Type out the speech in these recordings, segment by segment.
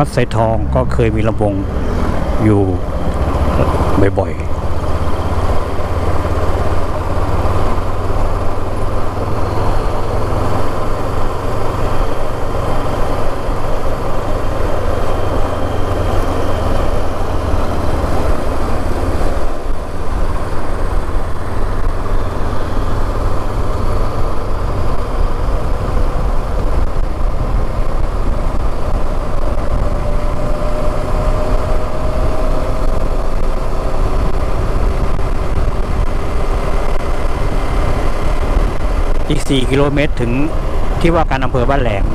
วัดไสทองก็เคยมีลำวงอยู่บ่อยๆอีก4กิโลเมตรถึงที่ว่าการอำเภอบ้านแหลม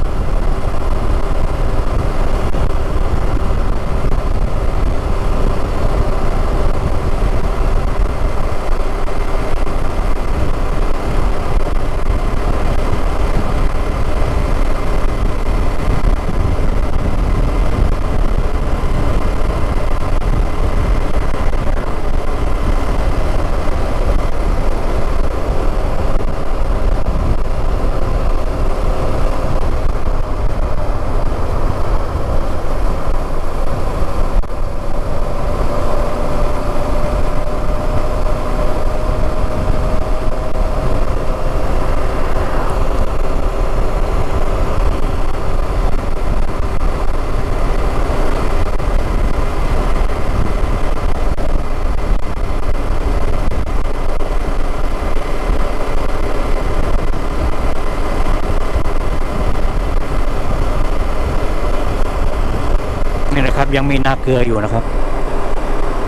ยังมีนาเกลืออยู่นะครับนี่นะครั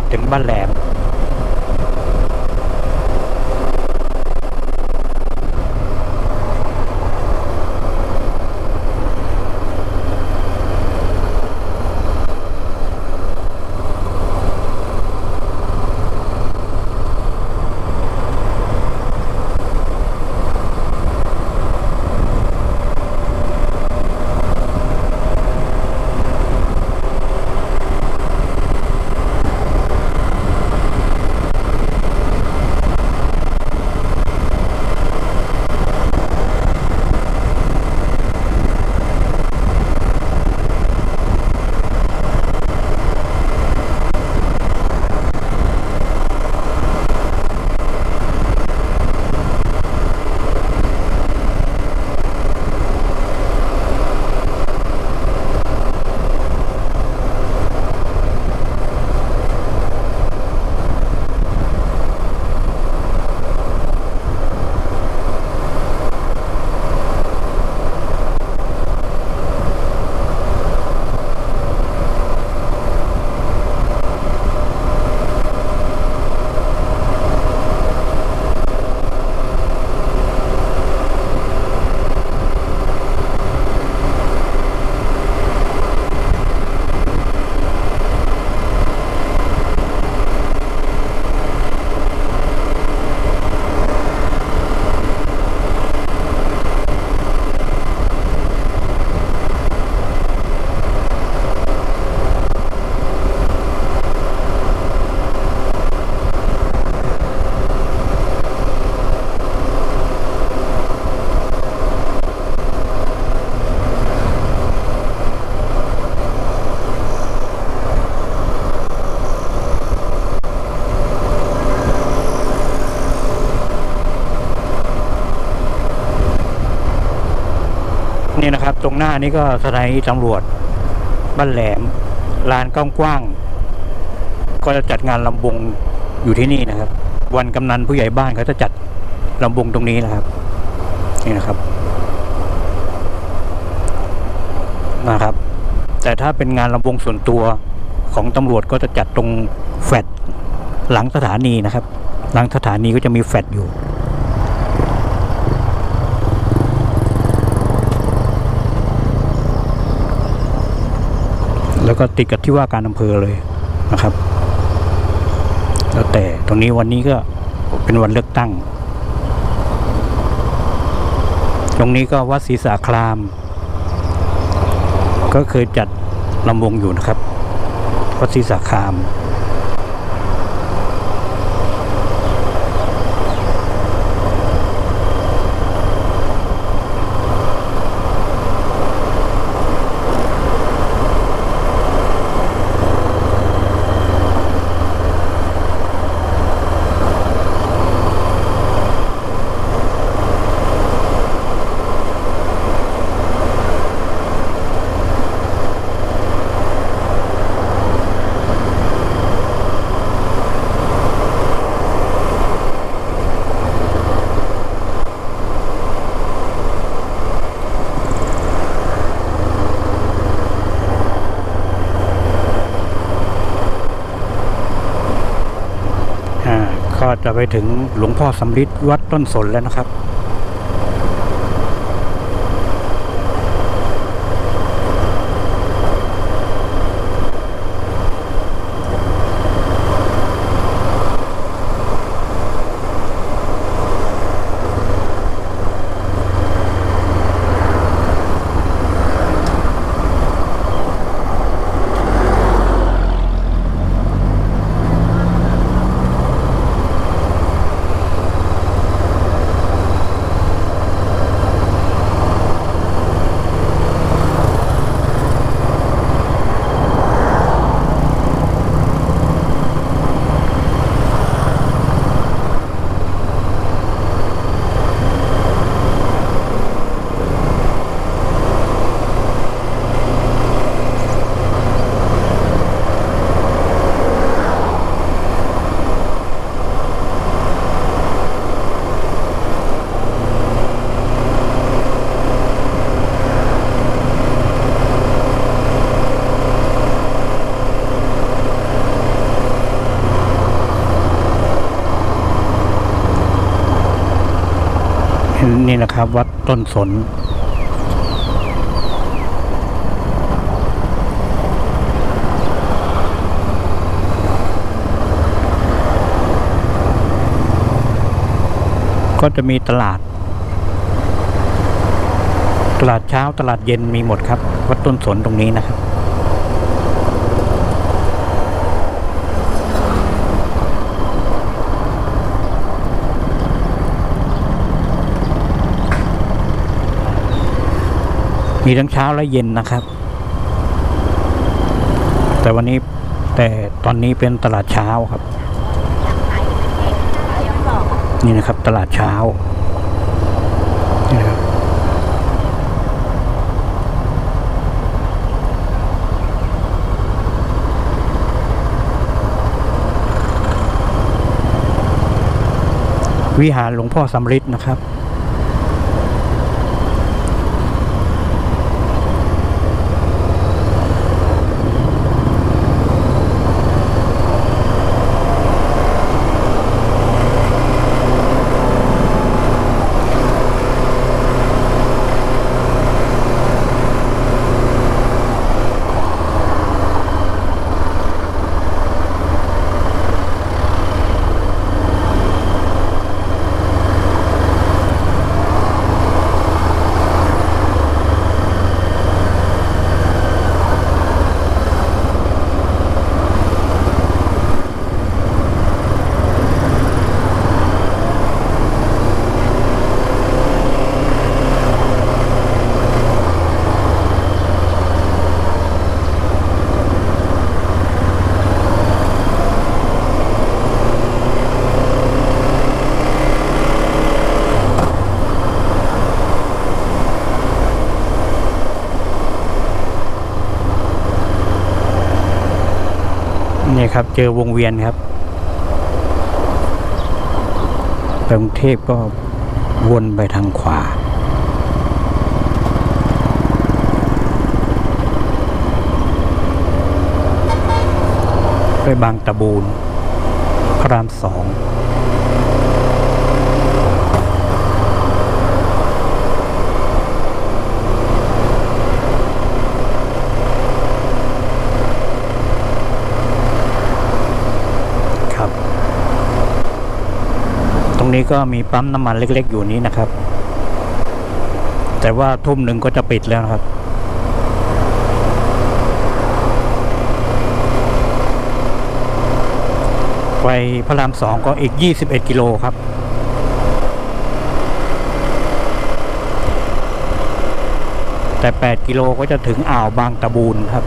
บถึงบ้านแหลมตรงหน้านี้ก็สถานีตำรวจบ้านแหลมลานกว้างๆก็จะจัดงานลำวงอยู่ที่นี่นะครับวันกำนันผู้ใหญ่บ้านเขาจะจัดลำวงตรงนี้นะครับนี่นะครับแต่ถ้าเป็นงานลำวงส่วนตัวของตำรวจก็จะจัดตรงแฟลตหลังสถานีนะครับหลังสถานีก็จะมีแฟลตอยู่แล้วก็ติดกับที่ว่าการอำเภอเลยนะครับแล้วแต่ตรงนี้วันนี้ก็เป็นวันเลือกตั้งตรงนี้ก็วัดศรีสาครามก็เคยจัด ลำวงอยู่นะครับวัดศรีสาคามก็จะไปถึงหลวงพ่อสำริดวัดต้นสนแล้วนะครับนี่นะครับวัดต้นสนก็จะมีตลาดเช้าตลาดเย็นมีหมดครับวัดต้นสนตรงนี้นะครับมีทั้งเช้าและเย็นนะครับแต่ตอนนี้เป็นตลาดเช้าครับนี่นะครับตลาดเช้าวิหารหลวงพ่อสำริดนะครับครับเจอวงเวียนครับกรุงเทพก็วนไปทางขวาไปบางตะบูนพระรามสองนี้ก็มีปั๊มน้ำมันเล็กๆอยู่นี้นะครับแต่ว่าทุ่มหนึ่งก็จะปิดแล้วครับ ไปพระราม2ก็อีก21กิโลครับแต่8กิโลก็จะถึงอ่าวบางตะบูนครับ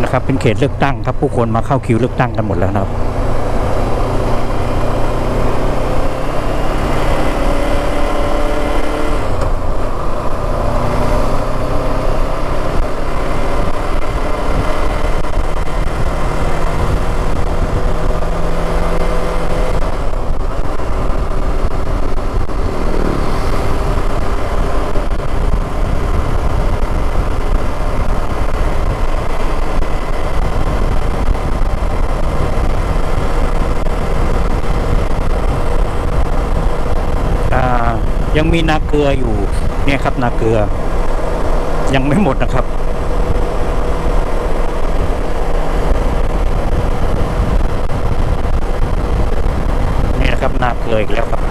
นะครับเป็นเขตเลือกตั้งครับผู้คนมาเข้าคิวเลือกตั้งกันหมดแล้วครับยังมีนาเกลืออยู่เนี่ยครับนาเกลือยังไม่หมดนะครับนี่นะครับนาเกลืออีกแล้วครับ